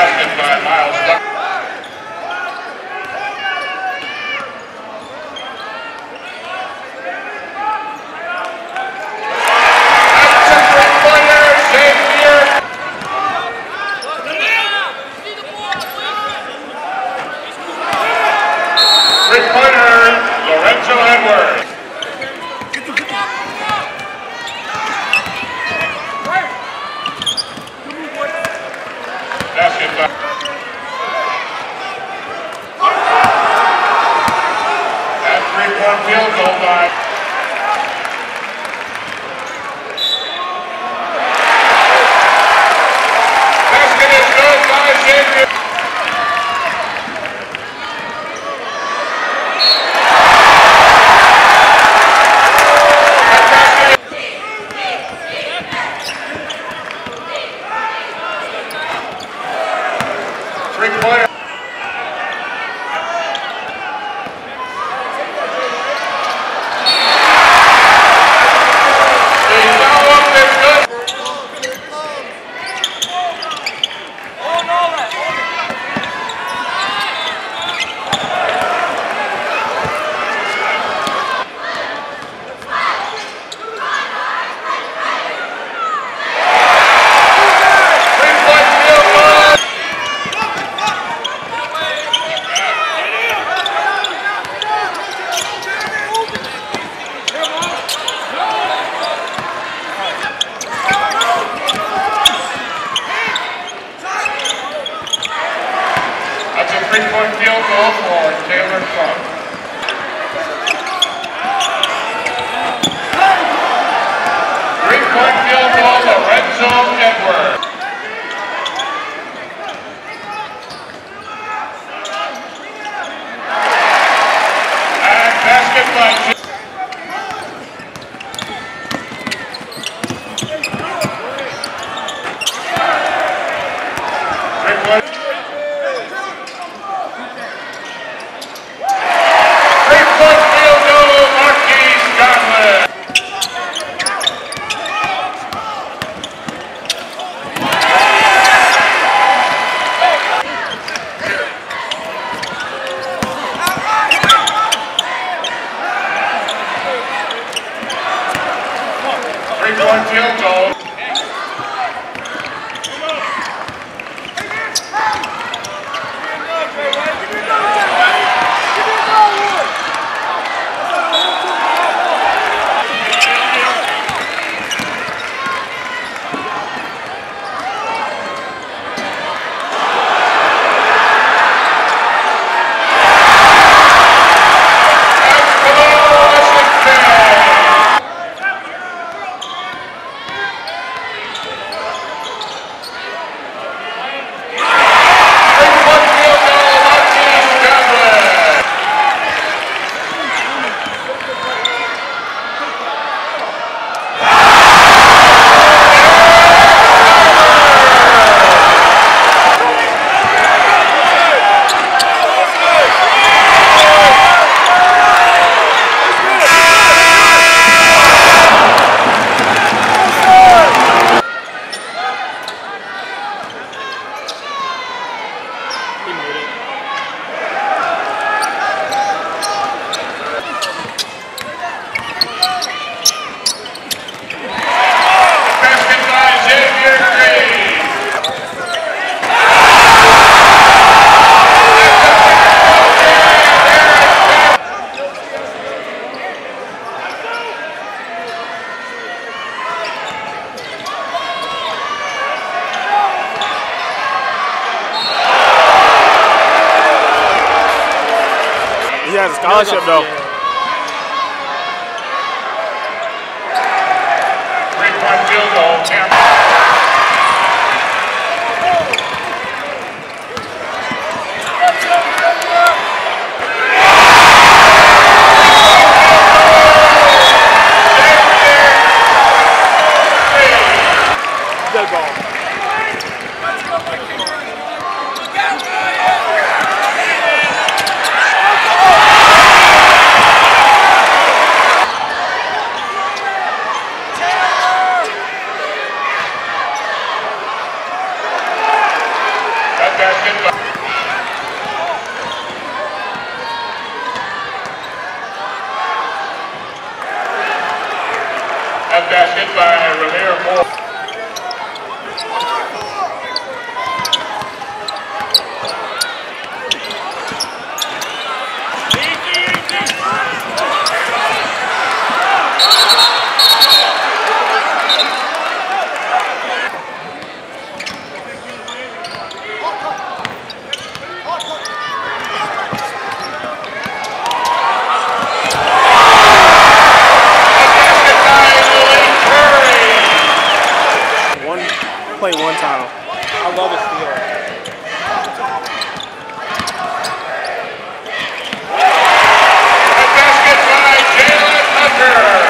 Austin by Miles Buckner. That's a scholarship though. Three-point field goal. Dead ball. Let's go. basket. A basket by Ramir Moore. Play one time. I love this deal. A basket by Jalen Tucker. A basket by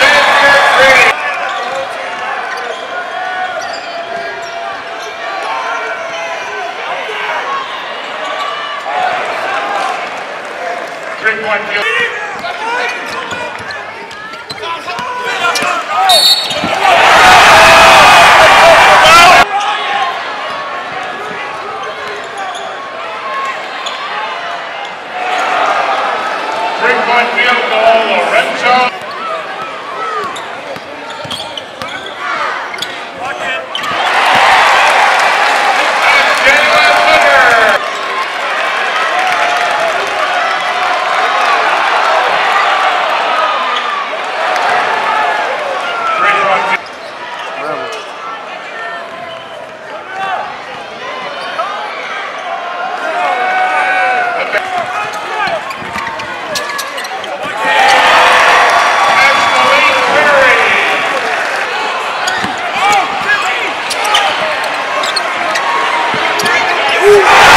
Xavier Green. One field. Three-point field goal, Lorenzo. Yeah.